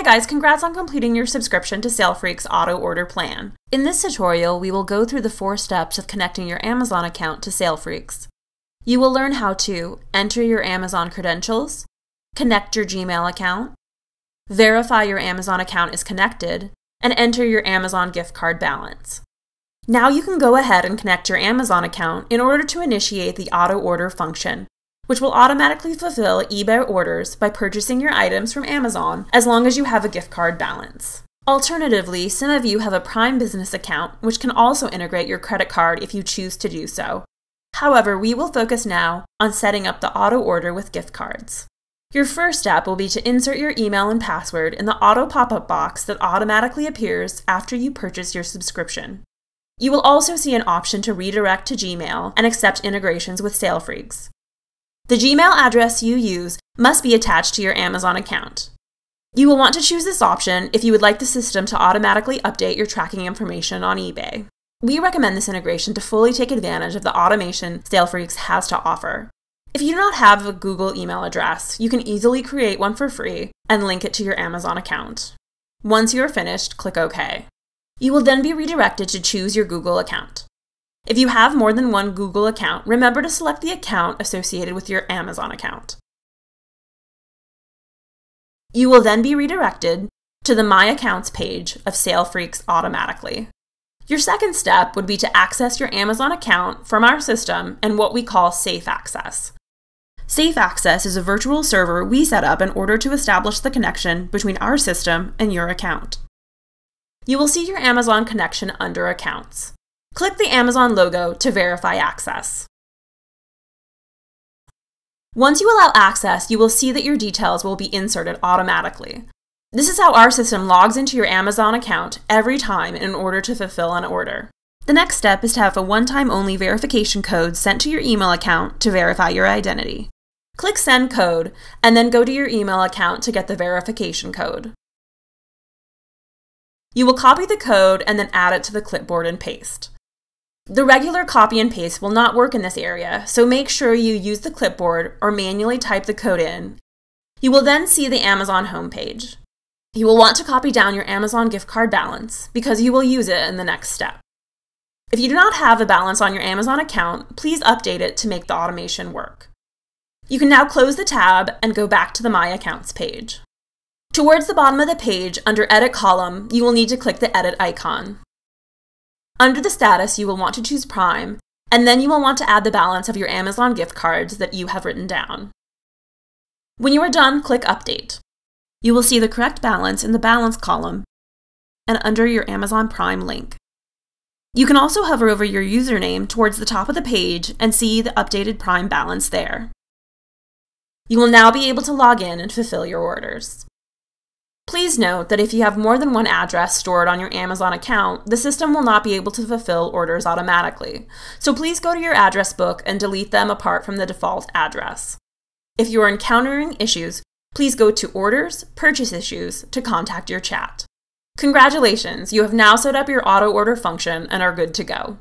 Hi guys, congrats on completing your subscription to SaleFreaks Auto Order Plan. In this tutorial, we will go through the 4 steps of connecting your Amazon account to SaleFreaks. You will learn how to enter your Amazon credentials, connect your Gmail account, verify your Amazon account is connected, and enter your Amazon gift card balance. Now you can go ahead and connect your Amazon account in order to initiate the auto order function, which will automatically fulfill eBay orders by purchasing your items from Amazon as long as you have a gift card balance. Alternatively, some of you have a Prime business account, which can also integrate your credit card if you choose to do so. However, we will focus now on setting up the auto order with gift cards. Your first step will be to insert your email and password in the auto pop-up box that automatically appears after you purchase your subscription. You will also see an option to redirect to Gmail and accept integrations with SaleFreaks. The Gmail address you use must be attached to your Amazon account. You will want to choose this option if you would like the system to automatically update your tracking information on eBay. We recommend this integration to fully take advantage of the automation SaleFreaks has to offer. If you do not have a Google email address, you can easily create one for free and link it to your Amazon account. Once you are finished, click OK. You will then be redirected to choose your Google account. If you have more than one Google account, remember to select the account associated with your Amazon account. You will then be redirected to the My Accounts page of SaleFreaks automatically. Your second step would be to access your Amazon account from our system and what we call Safe Access. Safe Access is a virtual server we set up in order to establish the connection between our system and your account. You will see your Amazon connection under Accounts. Click the Amazon logo to verify access. Once you allow access, you will see that your details will be inserted automatically. This is how our system logs into your Amazon account every time in order to fulfill an order. The next step is to have a one-time only verification code sent to your email account to verify your identity. Click Send Code and then go to your email account to get the verification code. You will copy the code and then add it to the clipboard and paste. The regular copy and paste will not work in this area, so make sure you use the clipboard or manually type the code in. You will then see the Amazon homepage. You will want to copy down your Amazon gift card balance because you will use it in the next step. If you do not have a balance on your Amazon account, please update it to make the automation work. You can now close the tab and go back to the My Accounts page. Towards the bottom of the page, under Edit column, you will need to click the Edit icon. Under the status, you will want to choose Prime, and then you will want to add the balance of your Amazon gift cards that you have written down. When you are done, click Update. You will see the correct balance in the Balance column and under your Amazon Prime link. You can also hover over your username towards the top of the page and see the updated Prime balance there. You will now be able to log in and fulfill your orders. Please note that if you have more than one address stored on your Amazon account, the system will not be able to fulfill orders automatically. So please go to your address book and delete them apart from the default address. If you are encountering issues, please go to Orders, Purchase Issues to contact your chat. Congratulations, you have now set up your auto order function and are good to go.